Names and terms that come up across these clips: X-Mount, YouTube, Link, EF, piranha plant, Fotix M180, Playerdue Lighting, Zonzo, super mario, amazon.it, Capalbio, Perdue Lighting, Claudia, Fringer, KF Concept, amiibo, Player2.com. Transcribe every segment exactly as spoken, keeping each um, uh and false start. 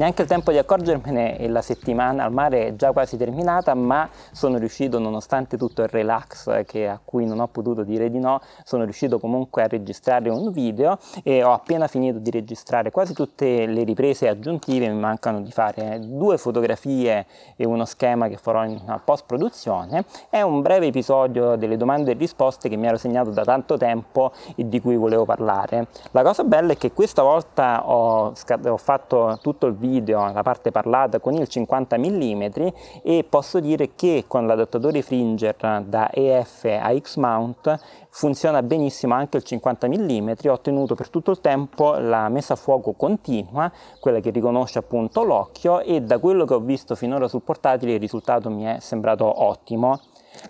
neanche il tempo di accorgermene e la settimana al mare è già quasi terminata, ma sono riuscito, nonostante tutto il relax che, a cui non ho potuto dire di no, sono riuscito comunque a registrare un video e ho appena finito di registrare quasi tutte le riprese aggiuntive. Mi mancano di fare due fotografie e uno schema che farò in post produzione. È un breve episodio delle domande e risposte che mi ero segnato da tanto tempo e di cui volevo parlare. La cosa bella è che questa volta ho, ho fatto tutto il video, la parte parlata, con il cinquanta millimetri e posso dire che con l'adattatore Fringer da E F a X-Mount funziona benissimo anche il cinquanta millimetri. Ho ottenuto per tutto il tempo la messa a fuoco continua, quella che riconosce appunto l'occhio, e da quello che ho visto finora sul portatile il risultato mi è sembrato ottimo.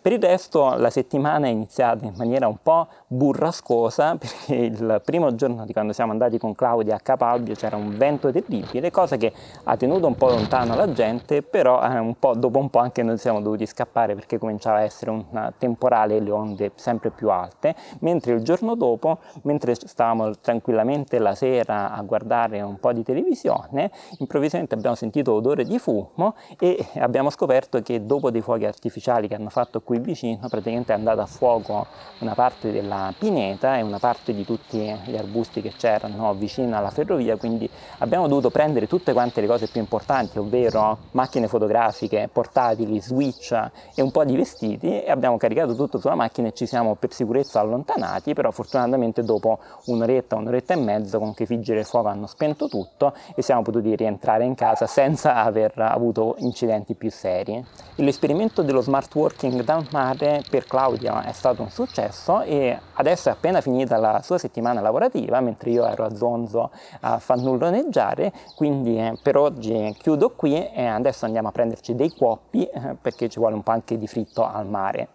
Per il resto la settimana è iniziata in maniera un po' burrascosa, perché il primo giorno di quando siamo andati con Claudia a Capalbio c'era un vento terribile, cosa che ha tenuto un po' lontano la gente, però eh, un po', dopo un po' anche noi siamo dovuti scappare perché cominciava a essere un temporale e le onde sempre più alte, mentre il giorno dopo, mentre stavamo tranquillamente la sera a guardare un po' di televisione, improvvisamente abbiamo sentito odore di fumo e abbiamo scoperto che dopo dei fuochi artificiali che hanno fatto qui vicino, praticamente è andata a fuoco una parte della pineta e una parte di tutti gli arbusti che c'erano vicino alla ferrovia, quindi abbiamo dovuto prendere tutte quante le cose più importanti, ovvero macchine fotografiche, portatili, switch e un po' di vestiti, e abbiamo caricato tutto sulla macchina e ci siamo per sicurezza allontanati, però fortunatamente dopo un'oretta, un'oretta e mezzo con che figgere il fuoco hanno spento tutto e siamo potuti rientrare in casa senza aver avuto incidenti più seri. L'esperimento dello smart working dal mare per Claudia è stato un successo e adesso è appena finita la sua settimana lavorativa, mentre io ero a Zonzo a fannulloneggiare, quindi per oggi chiudo qui e adesso andiamo a prenderci dei cuoppi perché ci vuole un po' anche di fritto al mare.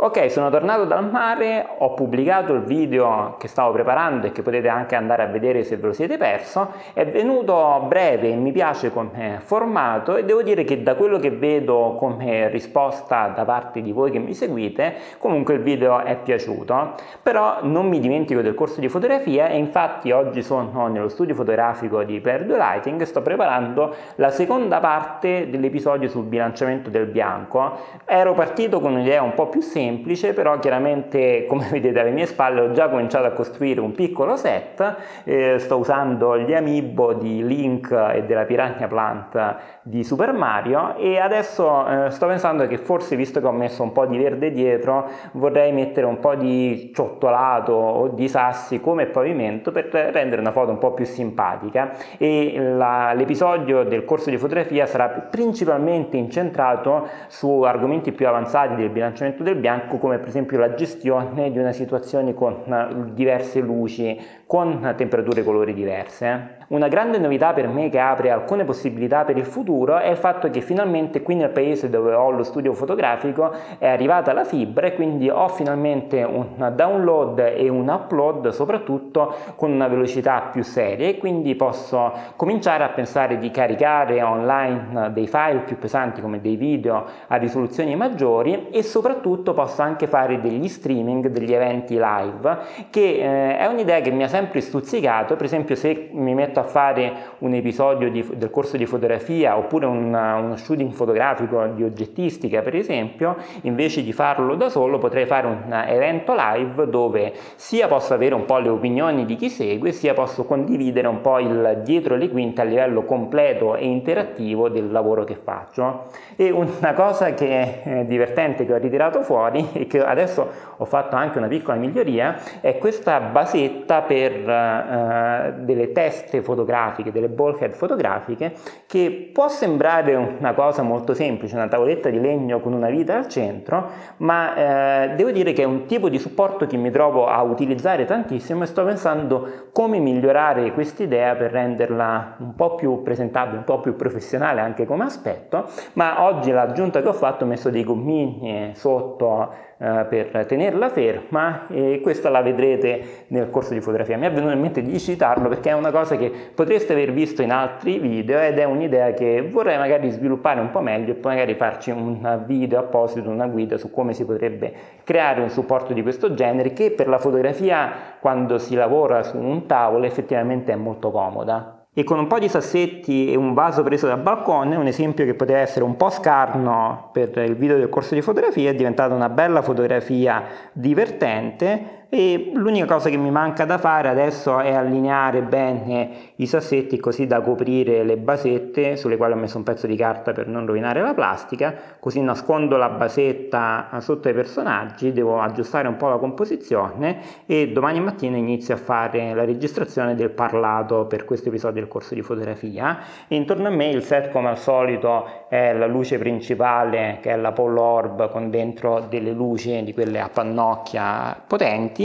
Ok, sono tornato dal mare, ho pubblicato il video che stavo preparando e che potete anche andare a vedere se ve lo siete perso. È venuto breve e mi piace come formato e devo dire che da quello che vedo come risposta da parte di voi che mi seguite, comunque il video è piaciuto. Però non mi dimentico del corso di fotografia e infatti oggi sono nello studio fotografico di Perdue Lighting e sto preparando la seconda parte dell'episodio sul bilanciamento del bianco. Ero partito con un'idea un po' più semplice, Semplice, però chiaramente come vedete alle mie spalle ho già cominciato a costruire un piccolo set, eh, sto usando gli amiibo di Link e della piranha plant di Super Mario e adesso eh, sto pensando che forse, visto che ho messo un po' di verde dietro, vorrei mettere un po' di ciottolato o di sassi come pavimento per rendere una foto un po' più simpatica, e l'episodio del corso di fotografia sarà principalmente incentrato su argomenti più avanzati del bilanciamento del bianco, come per esempio la gestione di una situazione con diverse luci, con temperature e colori diverse. Una grande novità per me, che apre alcune possibilità per il futuro, è il fatto che finalmente qui nel paese dove ho lo studio fotografico è arrivata la fibra e quindi ho finalmente un download e un upload, soprattutto con una velocità più seria, e quindi posso cominciare a pensare di caricare online dei file più pesanti come dei video a risoluzioni maggiori, e soprattutto posso anche fare degli streaming, degli eventi live, che eh, è un'idea che mi ha sempre stuzzicato. Per esempio, se mi metto a fare un episodio di, del corso di fotografia oppure un, uno shooting fotografico di oggettistica, per esempio, invece di farlo da solo potrei fare un evento live dove sia posso avere un po' le opinioni di chi segue, sia posso condividere un po' il dietro le quinte a livello completo e interattivo del lavoro che faccio. E una cosa che è divertente, che ho ritirato fuori e che adesso ho fatto anche una piccola miglioria, è questa basetta per eh, delle teste fotografiche, delle bulkhead fotografiche, che può sembrare una cosa molto semplice, una tavoletta di legno con una vita al centro, ma eh, devo dire che è un tipo di supporto che mi trovo a utilizzare tantissimo e sto pensando come migliorare quest'idea per renderla un po' più presentabile, un po' più professionale anche come aspetto. Ma oggi l'aggiunta che ho fatto, ho messo dei gommini sotto per tenerla ferma, e questa la vedrete nel corso di fotografia. Mi è venuto in mente di citarlo perché è una cosa che potreste aver visto in altri video ed è un'idea che vorrei magari sviluppare un po' meglio e poi magari farci un video apposito, una guida su come si potrebbe creare un supporto di questo genere, che per la fotografia, quando si lavora su un tavolo, effettivamente è molto comoda. e con un po' di sassetti e un vaso preso dal balcone, un esempio che poteva essere un po' scarno per il video del corso di fotografia, è diventata una bella fotografia divertente. E l'unica cosa che mi manca da fare adesso è allineare bene i sassetti così da coprire le basette, sulle quali ho messo un pezzo di carta per non rovinare la plastica, così nascondo la basetta sotto ai personaggi. Devo aggiustare un po' la composizione e domani mattina inizio a fare la registrazione del parlato per questo episodio del corso di fotografia. E intorno a me il set, come al solito, è la luce principale, che è la Polo Orb con dentro delle luci di quelle a pannocchia potenti,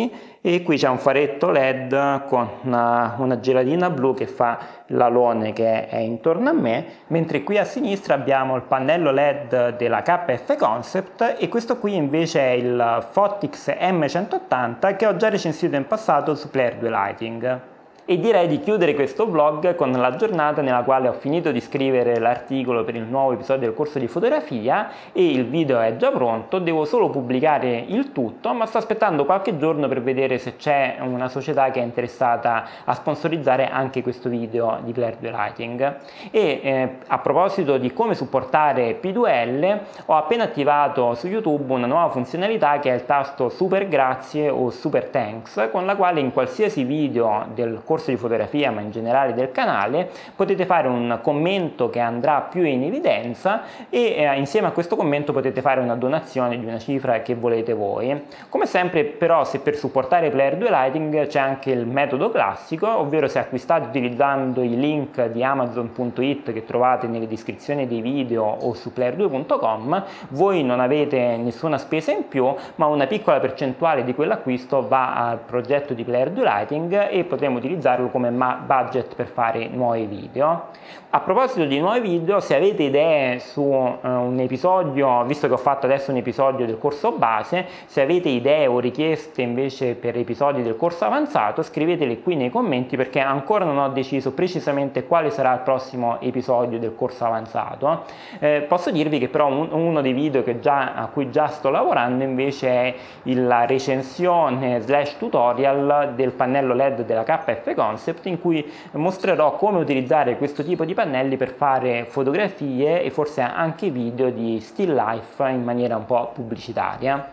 e qui c'è un faretto led con una, una gelatina blu che fa l'alone che è intorno a me, mentre qui a sinistra abbiamo il pannello led della K F Concept, e questo qui invece è il Fotix M centottanta che ho già recensito in passato su Playerdue Lighting. E direi di chiudere questo vlog con la giornata nella quale ho finito di scrivere l'articolo per il nuovo episodio del corso di fotografia e il video è già pronto, devo solo pubblicare il tutto, ma sto aspettando qualche giorno per vedere se c'è una società che è interessata a sponsorizzare anche questo video di Perdue Lighting. E eh, a proposito di come supportare P due L, ho appena attivato su YouTube una nuova funzionalità che è il tasto super grazie o super thanks, con la quale in qualsiasi video del corso corso di fotografia, ma in generale del canale, potete fare un commento che andrà più in evidenza e eh, insieme a questo commento potete fare una donazione di una cifra che volete voi. Come sempre però, se per supportare Playerdue Lighting c'è anche il metodo classico, ovvero se acquistate utilizzando i link di amazon punto it che trovate nelle descrizioni dei video o su player due punto com, voi non avete nessuna spesa in più, ma una piccola percentuale di quell'acquisto va al progetto di Playerdue Lighting e potremo utilizzare come budget per fare nuovi video. A proposito di nuovi video, se avete idee su uh, un episodio, visto che ho fatto adesso un episodio del corso base, se avete idee o richieste invece per episodi del corso avanzato, scrivetele qui nei commenti, perché ancora non ho deciso precisamente quale sarà il prossimo episodio del corso avanzato. Eh, posso dirvi che però un, uno dei video che già, a cui già sto lavorando invece è la recensione slash tutorial del pannello led della K F Concept, in cui mostrerò come utilizzare questo tipo di pannelli per fare fotografie e forse anche video di still life in maniera un po' pubblicitaria.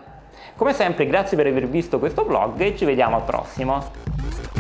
Come sempre, grazie per aver visto questo vlog e ci vediamo al prossimo!